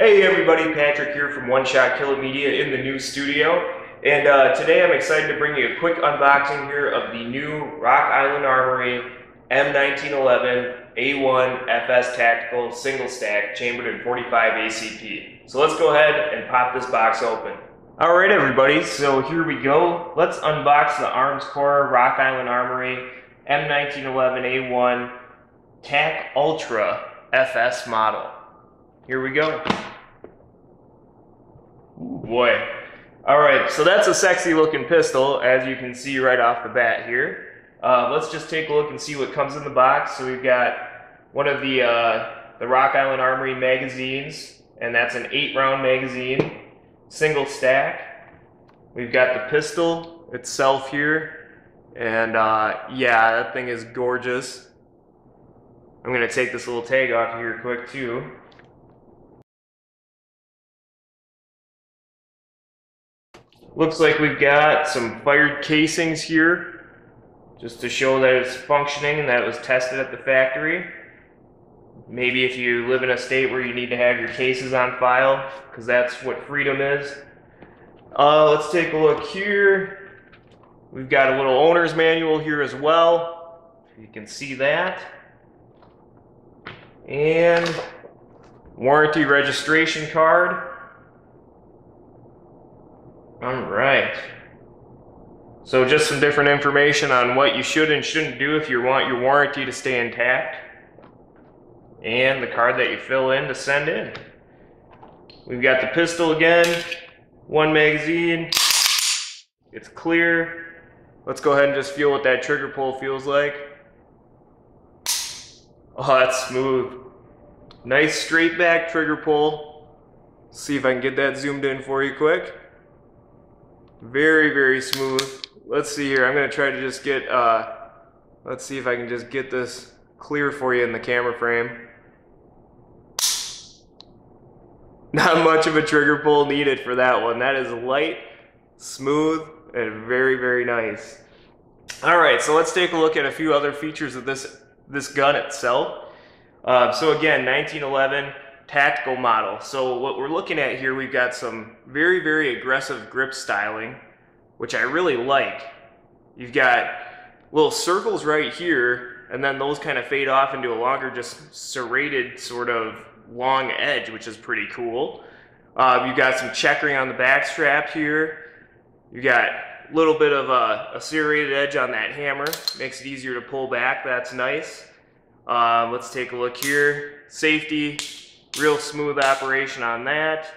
Hey everybody, Patrick here from One Shot Killer Media in the new studio, and today I'm excited to bring you a quick unboxing here of the new Rock Island Armory M1911 A1 FS Tactical Single Stack Chambered in 45 ACP. So let's go ahead and pop this box open. Alright everybody, so here we go. Let's unbox the ArmsCor Rock Island Armory M1911 A1 TAC ULTRA FS model. Here we go. Ooh, boy. Alright, so that's a sexy looking pistol, as you can see right off the bat here. Let's just take a look and see what comes in the box. So we've got one of the Rock Island Armory magazines, and that's an 8-round magazine, single stack. We've got the pistol itself here, and yeah, that thing is gorgeous. I'm going to take this little tag off here quick too. Looks like we've got some fired casings here just to show that it's functioning and that it was tested at the factory. Maybe if you live in a state where you need to have your cases on file, because that's what freedom is. Let's take a look here. We've got a little owner's manual here as well, if you can see that. And warranty registration card. Alright, so just some different information on what you should and shouldn't do if you want your warranty to stay intact, and the card that you fill in to send in. We've got the pistol again, one magazine, it's clear. Let's go ahead and just feel what that trigger pull feels like. Oh, that's smooth. Nice straight back trigger pull. See if I can get that zoomed in for you quick. Very, very smooth. Let's see here. I'm going to try to just get, let's see if I can just get this clear for you in the camera frame. Not much of a trigger pull needed for that one. That is light, smooth, and very, very nice. Alright, so let's take a look at a few other features of this gun itself. So again, 1911. Tactical model. So what we're looking at here, we've got some very, very aggressive grip styling, which I really like. You've got little circles right here, and then those kind of fade off into a longer, just serrated sort of long edge, which is pretty cool. You've got some checkering on the back strap here. You've got a little bit of a serrated edge on that hammer. Makes it easier to pull back. That's nice. Let's take a look here. Safety. Real smooth operation on that.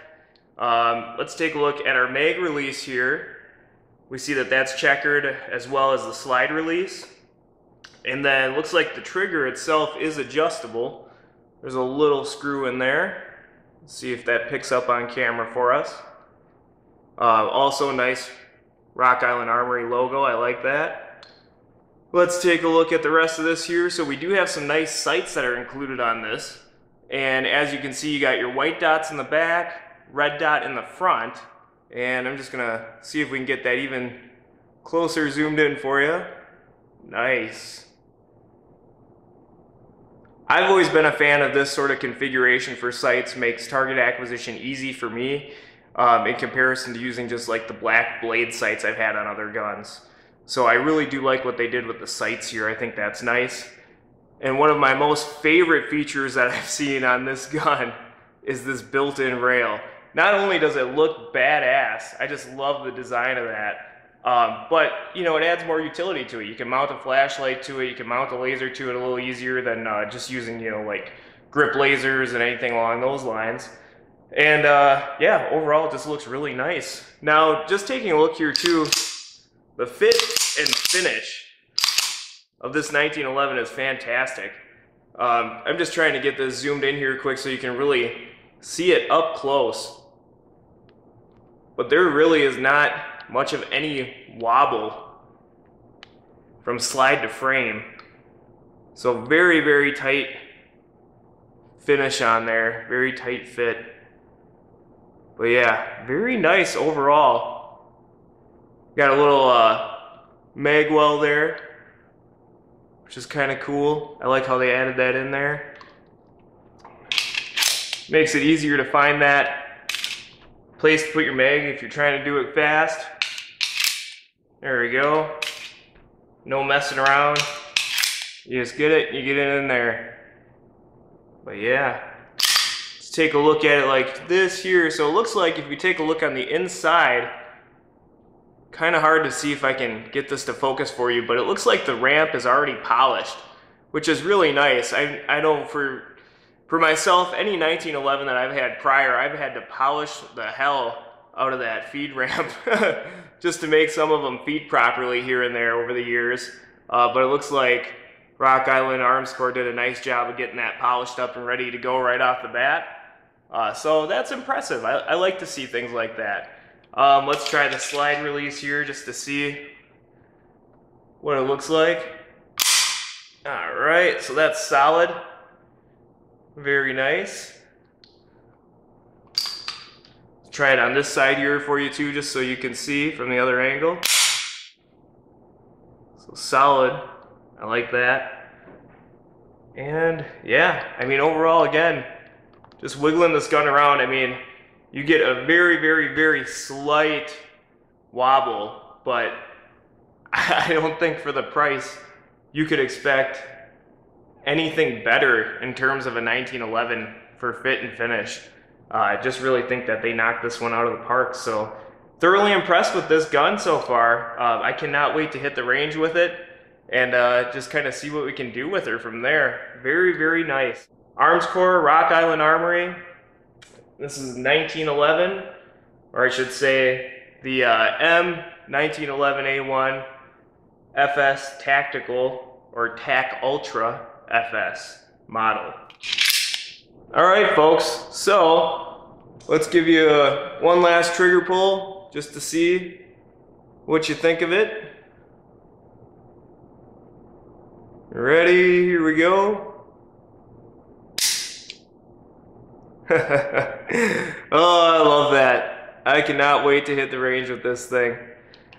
Let's take a look at our mag release here. We see that that's checkered, as well as the slide release. And then it looks like the trigger itself is adjustable. There's a little screw in there. Let's see if that picks up on camera for us. Also nice Rock Island Armory logo. I like that. Let's take a look at the rest of this here. So we do have some nice sights that are included on this. And as you can see, you got your white dots in the back, red dot in the front, and I'm just gonna see if we can get that even closer zoomed in for you. Nice. I've always been a fan of this sort of configuration for sights. Makes target acquisition easy for me in comparison to using just like the black blade sights I've had on other guns. So I really do like what they did with the sights here. I think that's nice. And one of my most favorite features that I've seen on this gun is this built-in rail. Not only does it look badass, I just love the design of that, but you know, it adds more utility to it. You can mount a flashlight to it, you can mount a laser to it a little easier than just using, you know, like grip lasers and anything along those lines. And yeah, overall it just looks really nice. Now, just taking a look here too, the fit and finish of this 1911 is fantastic. I'm just trying to get this zoomed in here quick so you can really see it up close. But there really is not much of any wobble from slide to frame. So very, very tight finish on there, very tight fit. But yeah, very nice overall. Got a little mag well there, which is kind of cool. I like how they added that in there. Makes it easier to find that place to put your mag if you're trying to do it fast. There we go. No messing around. You just get it, you get it in there. But yeah, let's take a look at it like this here. So it looks like if you take a look on the inside, kind of hard to see if I can get this to focus for you, but it looks like the ramp is already polished, which is really nice. I know for myself, any 1911 that I've had prior, I've had to polish the hell out of that feed ramp just to make some of them feed properly here and there over the years. But it looks like Rock Island Armscor did a nice job of getting that polished up and ready to go right off the bat. So that's impressive. I like to see things like that. Let's try the slide release here just to see what it looks like. All right, so that's solid. Very nice. Try it on this side here for you too, just so you can see from the other angle. So solid. I like that. And yeah, I mean, overall, again, just wiggling this gun around, I mean, you get a very, very, very slight wobble, but I don't think for the price you could expect anything better in terms of a 1911 for fit and finish. I just really think that they knocked this one out of the park. So thoroughly impressed with this gun so far. I cannot wait to hit the range with it and just kind of see what we can do with her from there. Very, very nice. Armscor, Rock Island Armory. This is 1911, or I should say the M1911 A1 FS Tactical or TAC ULTRA FS model. All right, folks, so let's give you one last trigger pull just to see what you think of it. Ready, here we go. Oh, I love that. I cannot wait to hit the range with this thing.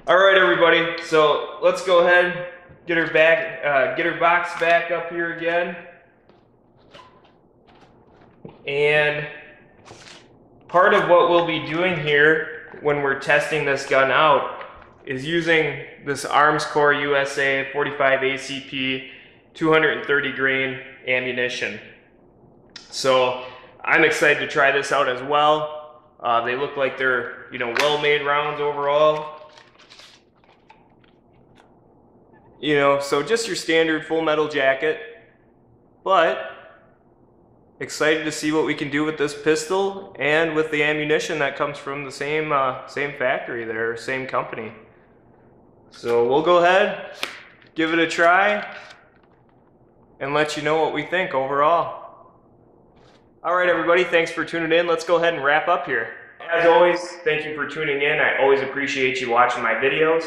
All right, everybody, so let's go ahead, get her box back up here again, and part of what we'll be doing here when we're testing this gun out is using this Armscor USA 45 ACP 230 grain ammunition. So I'm excited to try this out as well. They look like they're, you know, well-made rounds overall. You know, so just your standard full metal jacket, but excited to see what we can do with this pistol and with the ammunition that comes from the same factory there, same company. So we'll go ahead, give it a try, and let you know what we think overall. All right, everybody, thanks for tuning in. Let's go ahead and wrap up here. As always, thank you for tuning in. I always appreciate you watching my videos.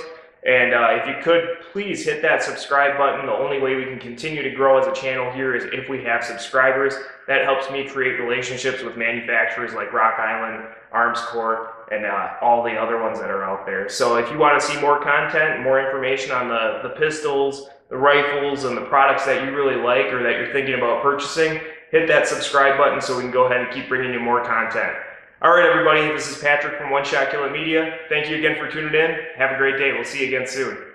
And if you could, please hit that subscribe button. The only way we can continue to grow as a channel here is if we have subscribers. That helps me create relationships with manufacturers like Rock Island, Armscor, and all the other ones that are out there. So if you want to see more content, more information on the pistols, the rifles, and the products that you really like or that you're thinking about purchasing, hit that subscribe button so we can go ahead and keep bringing you more content. All right, everybody, this is Patrick from One Shot Killer Media. Thank you again for tuning in. Have a great day. We'll see you again soon.